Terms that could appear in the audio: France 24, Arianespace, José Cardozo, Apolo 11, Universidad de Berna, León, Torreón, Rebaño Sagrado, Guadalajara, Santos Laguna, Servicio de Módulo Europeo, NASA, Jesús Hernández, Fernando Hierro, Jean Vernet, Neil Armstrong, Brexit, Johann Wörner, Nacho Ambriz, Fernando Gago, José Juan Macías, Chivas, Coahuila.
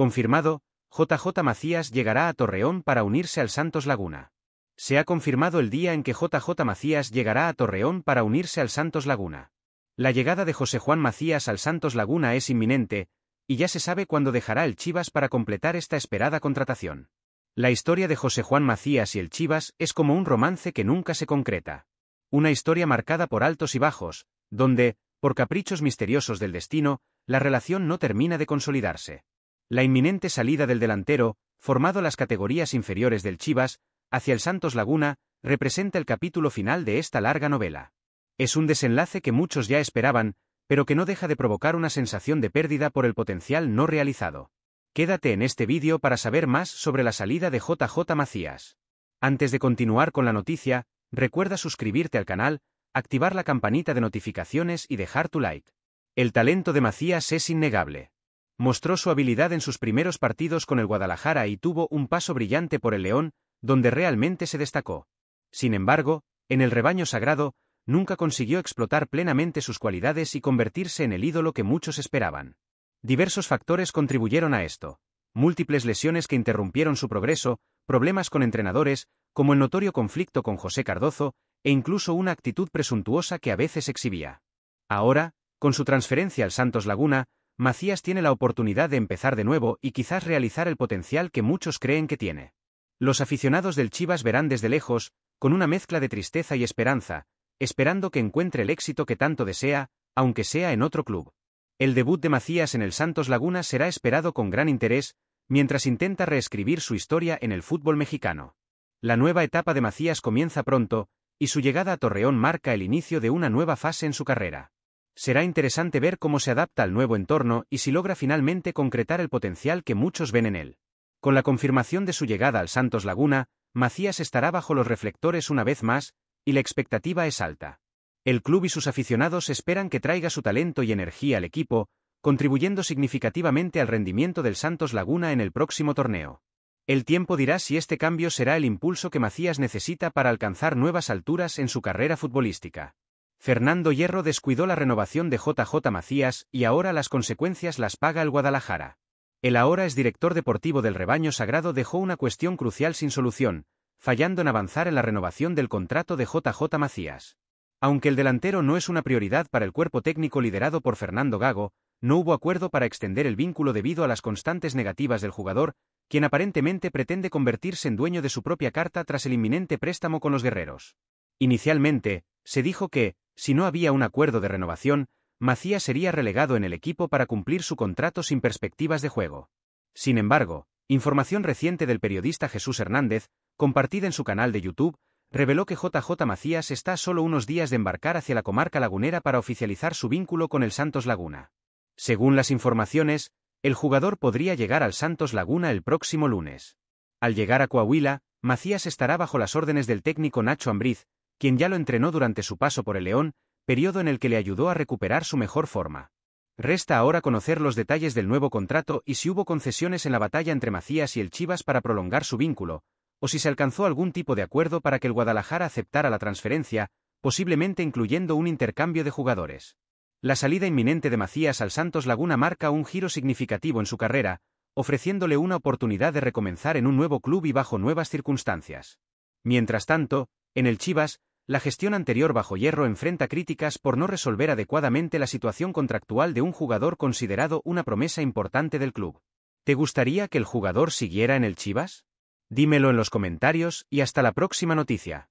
Confirmado, JJ Macías llegará a Torreón para unirse al Santos Laguna. Se ha confirmado el día en que JJ Macías llegará a Torreón para unirse al Santos Laguna. La llegada de José Juan Macías al Santos Laguna es inminente, y ya se sabe cuándo dejará el Chivas para completar esta esperada contratación. La historia de José Juan Macías y el Chivas es como un romance que nunca se concreta. Una historia marcada por altos y bajos, donde, por caprichos misteriosos del destino, la relación no termina de consolidarse. La inminente salida del delantero, formado en las categorías inferiores del Chivas, hacia el Santos Laguna, representa el capítulo final de esta larga novela. Es un desenlace que muchos ya esperaban, pero que no deja de provocar una sensación de pérdida por el potencial no realizado. Quédate en este vídeo para saber más sobre la salida de JJ Macías. Antes de continuar con la noticia, recuerda suscribirte al canal, activar la campanita de notificaciones y dejar tu like. El talento de Macías es innegable. Mostró su habilidad en sus primeros partidos con el Guadalajara y tuvo un paso brillante por el León, donde realmente se destacó. Sin embargo, en el Rebaño Sagrado, nunca consiguió explotar plenamente sus cualidades y convertirse en el ídolo que muchos esperaban. Diversos factores contribuyeron a esto. Múltiples lesiones que interrumpieron su progreso, problemas con entrenadores, como el notorio conflicto con José Cardozo, e incluso una actitud presuntuosa que a veces exhibía. Ahora, con su transferencia al Santos Laguna, Macías tiene la oportunidad de empezar de nuevo y quizás realizar el potencial que muchos creen que tiene. Los aficionados del Chivas verán desde lejos, con una mezcla de tristeza y esperanza, esperando que encuentre el éxito que tanto desea, aunque sea en otro club. El debut de Macías en el Santos Laguna será esperado con gran interés, mientras intenta reescribir su historia en el fútbol mexicano. La nueva etapa de Macías comienza pronto, y su llegada a Torreón marca el inicio de una nueva fase en su carrera. Será interesante ver cómo se adapta al nuevo entorno y si logra finalmente concretar el potencial que muchos ven en él. Con la confirmación de su llegada al Santos Laguna, Macías estará bajo los reflectores una vez más, y la expectativa es alta. El club y sus aficionados esperan que traiga su talento y energía al equipo, contribuyendo significativamente al rendimiento del Santos Laguna en el próximo torneo. El tiempo dirá si este cambio será el impulso que Macías necesita para alcanzar nuevas alturas en su carrera futbolística. Fernando Hierro descuidó la renovación de JJ Macías y ahora las consecuencias las paga el Guadalajara. El ahora exdirector deportivo del Rebaño Sagrado dejó una cuestión crucial sin solución, fallando en avanzar en la renovación del contrato de JJ Macías. Aunque el delantero no es una prioridad para el cuerpo técnico liderado por Fernando Gago, no hubo acuerdo para extender el vínculo debido a las constantes negativas del jugador, quien aparentemente pretende convertirse en dueño de su propia carta tras el inminente préstamo con los guerreros. Inicialmente, se dijo que, si no había un acuerdo de renovación, Macías sería relegado en el equipo para cumplir su contrato sin perspectivas de juego. Sin embargo, información reciente del periodista Jesús Hernández, compartida en su canal de YouTube, reveló que JJ Macías está a solo unos días de embarcar hacia la comarca lagunera para oficializar su vínculo con el Santos Laguna. Según las informaciones, el jugador podría llegar al Santos Laguna el próximo lunes. Al llegar a Coahuila, Macías estará bajo las órdenes del técnico Nacho Ambriz, quien ya lo entrenó durante su paso por el León, periodo en el que le ayudó a recuperar su mejor forma. Resta ahora conocer los detalles del nuevo contrato y si hubo concesiones en la batalla entre Macías y el Chivas para prolongar su vínculo, o si se alcanzó algún tipo de acuerdo para que el Guadalajara aceptara la transferencia, posiblemente incluyendo un intercambio de jugadores. La salida inminente de Macías al Santos Laguna marca un giro significativo en su carrera, ofreciéndole una oportunidad de recomenzar en un nuevo club y bajo nuevas circunstancias. Mientras tanto, en el Chivas, la gestión anterior bajo Hierro enfrenta críticas por no resolver adecuadamente la situación contractual de un jugador considerado una promesa importante del club. ¿Te gustaría que el jugador siguiera en el Chivas? Dímelo en los comentarios y hasta la próxima noticia.